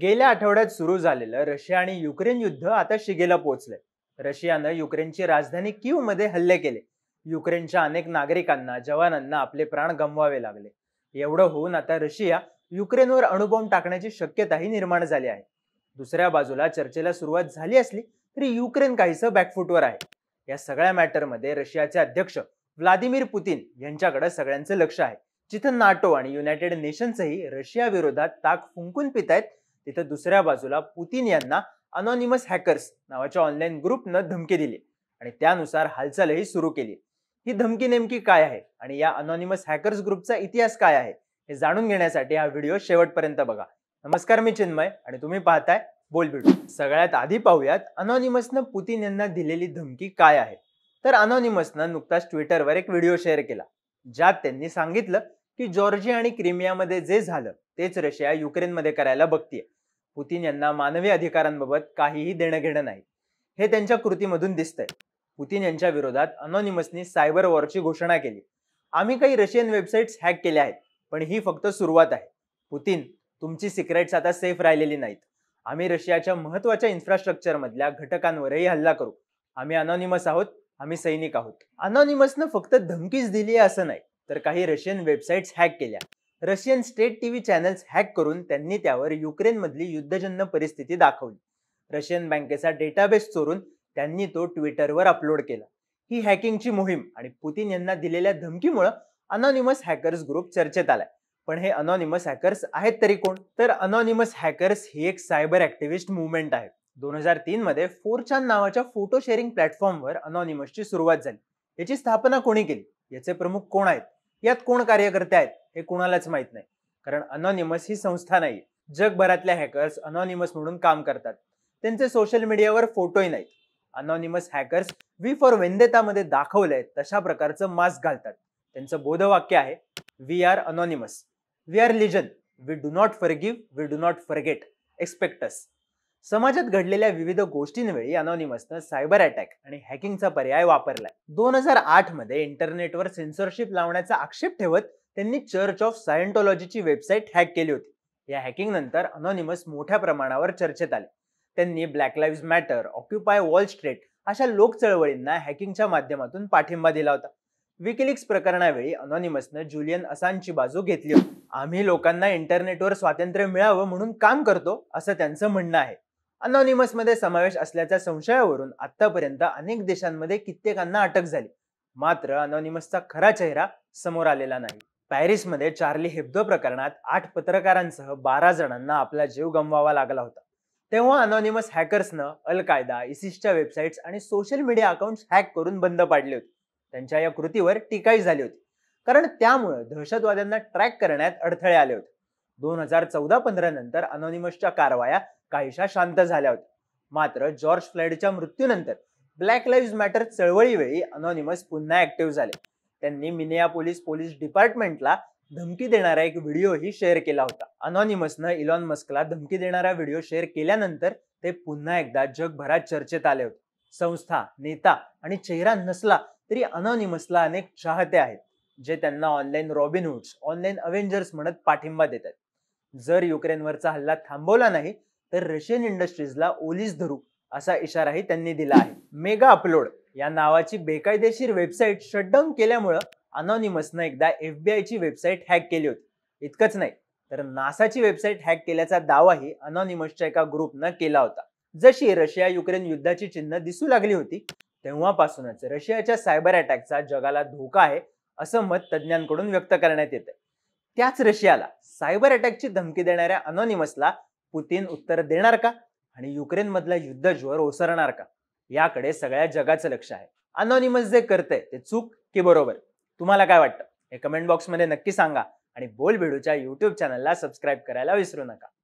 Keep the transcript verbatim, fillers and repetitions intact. गेल्या आठवड्यात सुरू झालेलं रशिया आणि युक्रेन युद्ध आता शिगेला पोहोचलंय. रशियानं युक्रेनची राजधानी कीव मध्ये हल्ले केले. युक्रेनच्या अनेक नागरिकांना, जवानांना आपले प्राण गमवावे लागले. एवढं होऊन आता रशिया युक्रेनवर अणुबॉम्ब टाकण्याची शक्यताही निर्माण झाली आहे. दुसऱ्या बाजूला चर्चेला सुरुवात झाली असली तरी युक्रेन काहीसं बॅकफूटवर आहे. या सगळ्या मॅटरमध्ये रशियाचे अध्यक्ष व्लादिमीर पुतीन यांच्याकडे सगळ्यांचं लक्ष आहे. जिथं नाटो आणि युनायटेड नेशन्सही रशिया विरोधात ताक फुंकून पितायत, तिथं दुसऱ्या बाजूला पुतीन यांना अनॉनिमस हॅकर्स नावाच्या ऑनलाईन ग्रुपनं धमकी दिली आणि त्यानुसार हालचालही सुरू केली. ही धमकी नेमकी काय आहे आणि या अनॉनिमस हॅकर्स ग्रुपचा इतिहास काय आहे हे जाणून घेण्यासाठी हा व्हिडिओ शेवटपर्यंत बघा. नमस्कार, मी चिन्मय आणि तुम्ही पाहताय बोल व्हिडिओ. सगळ्यात आधी पाहूयात अनॉनिमसनं पुतीन यांना दिलेली धमकी काय आहे. तर अनॉनिमसनं नुकताच ट्विटरवर एक व्हिडिओ शेअर केला ज्यात त्यांनी सांगितलं की जॉर्जिया आणि क्रिमियामध्ये जे झालं तेच रशिया युक्रेनमध्ये करायला बघतीये. पुतीन यांना मानवी अधिकारांबाबत काहीही देणं घेणं नाही हे त्यांच्या कृतीमधून दिसतंय. पुतीन यांच्या विरोधात अनॉनिमसनी सायबर वॉरची घोषणा केली. आम्ही काही रशियन वेबसाईट्स हॅक केल्या आहेत, पण ही फक्त सुरुवात आहे. पुतीन, तुमची सिक्रेट्स आता सेफ राहिलेली नाहीत. आम्ही रशियाच्या महत्त्वाच्या इन्फ्रास्ट्रक्चरमधल्या घटकांवरही हल्ला करू. आम्ही अनॉनिमस आहोत, आम्ही सैनिक आहोत. अनॉनिमसनं फक्त धमकीच दिली आहे असं नाही, तर काही रशियन वेबसाईट्स हॅक केल्या. Russian state TV channels hack करून त्यांनी त्यावर युक्रेनमधली युद्धजन्य परिस्थिती दाखवली. रशियन बँकेचा डेटाबेस चोरून त्यांनी तो ट्विटरवर अपलोड केला. ही हॅकिंगची मोहीम आणि पुतीन यांना दिलेल्या धमकीमुळे अनॉनिमस हॅकर्स ग्रुप चर्चेत आलाय. पण हे अनॉनिमस हॅकर्स आहेत तरी कोण? तर अनॉनिमस हॅकर्स ही एक सायबर ऍक्टिव्हिस्ट मुवमेंट आहे. दोन हजार तीन मध्ये फोर चॅन नावाच्या फोटो शेअरिंग प्लॅटफॉर्मवर अनॉनिमसची सुरुवात झाली. याची स्थापना कोणी केली, याचे प्रमुख कोण आहेत, यात कोण कार्यकर्ते आहेत हे कोणालाच माहित नाही, कारण अनॉनिमस ही संस्था नाही. जगभरातल्या हॅकर्स अनॉनिमस म्हणून काम करतात. त्यांचे सोशल मीडियावर फोटोही नाहीत. अनॉनिमस हॅकर्स वी फॉर वेंदेतामध्ये दाखवलंय तशा प्रकारचं मास्क घालतात. त्यांचं बोधवाक्य आहे, we are anonymous, we are legion, we do not forgive, we do not forget, expect us. समाजात घडलेल्या विविध गोष्टींवेळी अनॉनिमसनं सायबर अटॅक आणि हॅकिंगचा पर्याय वापरलाय. दोन हजार आठ मध्ये इंटरनेटवर सेन्सॉरशिप लावण्याचा आक्षेप ठेवत त्यांनी चर्च ऑफ सायंटॉलॉजीची वेबसाईट हॅक केली होती. या हॅकिंग नंतर अनॉनिमस मोठ्या प्रमाणावर चर्चेत आले. त्यांनी black lives matter, occupy wall street अशा लोकचळवळींना हॅकिंगच्या माध्यमातून पाठिंबा दिला होता. विकिलिक्स प्रकरणावेळी अनॉनिमसनं जुलियन असांजची बाजू घेतली होती. आम्ही लोकांना इंटरनेटवर स्वातंत्र्य मिळावं म्हणून काम करतो असं त्यांचं म्हणणं आहे. अनॉनिमसमध्ये समावेश असल्याच्या संशयावरून आतापर्यंत अनेक देशांमध्ये कित्येकांना अटक झाली, मात्र अनॉनिमसचा खरा चेहरा समोर आलेला नाही. पॅरिसमध्ये चार्ली हेब्दो प्रकरणात आठ पत्रकारांसह बारा जणांना आपला जीव गमवावा लागला होता. तेव्हा अनॉनिमस हॅकर्सनं अल कायदा, इसिसच्या वेबसाईट्स आणि सोशल मीडिया अकाउंट्स हॅक करून बंद पाडले होते. त्यांच्या या कृतीवर टीकाही झाली होती, कारण त्यामुळे दहशतवाद्यांना ट्रॅक करण्यात अडथळे आले होते. दोन हजार चौदा पंधरा नंतर अनॉनिमसच्या कारवाया काहीशा शांत झाल्या होत्या, मात्र जॉर्ज फ्लॉइडच्या मृत्यूनंतर ब्लॅक लाईव्स मॅटर चळवळीवेळी अनॉनिमस पुन्हा ऍक्टिव्ह झाले. त्यांनी मिनियापोलिस पोलीस डिपार्टमेंटला धमकी देणारा एक व्हिडिओही शेअर केला होता. अनॉनिमसनं इलॉन मस्कला धमकी देणारा व्हिडिओ शेअर केल्यानंतर ते पुन्हा एकदा जगभरात चर्चेत आले होते. संस्था, नेता आणि चेहरा नसला तरी अनॉनिमसला अनेक चाहते आहेत जे त्यांना ऑनलाईन रॉबिनहूड्स, ऑनलाईन अव्हेंजर्स म्हणत पाठिंबा देतात. जर युक्रेनवरचा हल्ला थांबवला नाही तर रशियन इंडस्ट्रीजला ओलीस धरू असा इशाराही त्यांनी दिला आहे. मेगा अपलोड या नावाची बेकायदेशीर वेबसाईट शटडाऊन केल्यामुळं अनॉनिमसनं एकदा एफबीआयची वेबसाईट हॅक केली होती. इतकंच नाही तर नासाची वेबसाईट हॅक केल्याचा दावाही अनॉनिमसच्या एका ग्रुपनं केला होता. जशी रशिया युक्रेन युद्धाची चिन्ह दिसू लागली होती तेव्हापासूनच रशियाच्या सायबर अटॅकचा जगाला धोका आहे असं मत तज्ज्ञांकडून व्यक्त करण्यात येतं. त्याच रशियाला सायबर अटॅकची धमकी देणाऱ्या अनॉनिमसला पुतीन उत्तर देणार का आणि युक्रेनमधला युद्ध जोर ओसरणार का, याकडे सगळ्या जगाचं लक्ष आहे. अनॉनिमस जे करतंय ते चूक की बरोबर, तुम्हाला काय वाटतं हे कमेंट बॉक्समध्ये नक्की सांगा आणि बोल व्हिडिओच्या यूट्यूब चॅनलला सबस्क्राईब करायला विसरू नका.